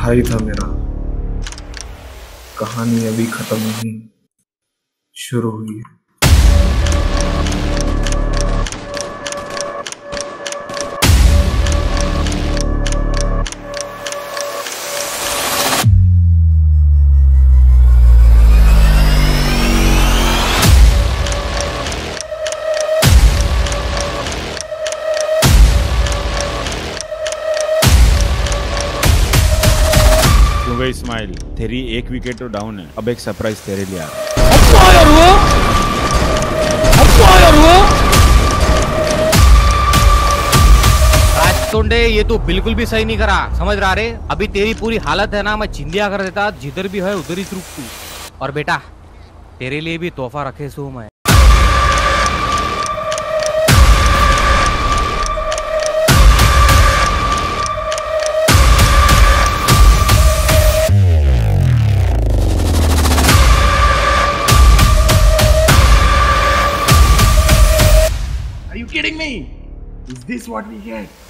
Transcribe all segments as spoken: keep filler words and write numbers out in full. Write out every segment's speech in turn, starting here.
भाई था मेरा। कहानी अभी खत्म नहीं, शुरू हुई है। इस्माइल, तेरी एक विकेट तो डाउन है, अब एक सरप्राइज तेरे लिए आ रहा है। ये तो बिल्कुल भी सही नहीं करा, समझ रहा रे? अभी तेरी पूरी हालत है ना, मैं चिंदिया कर देता। जिधर भी है उधर ही रुक तू। और बेटा, तेरे लिए भी तोहफा रखे सो मैं। Kidding me? Is this what we get?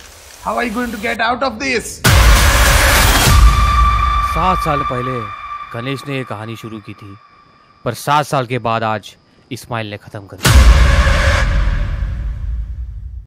How are you going to get out of this? सात साल पहले गणेश ने ये कहानी शुरू की थी, पर सात साल के बाद आज इस्माइल ने खत्म कर दी।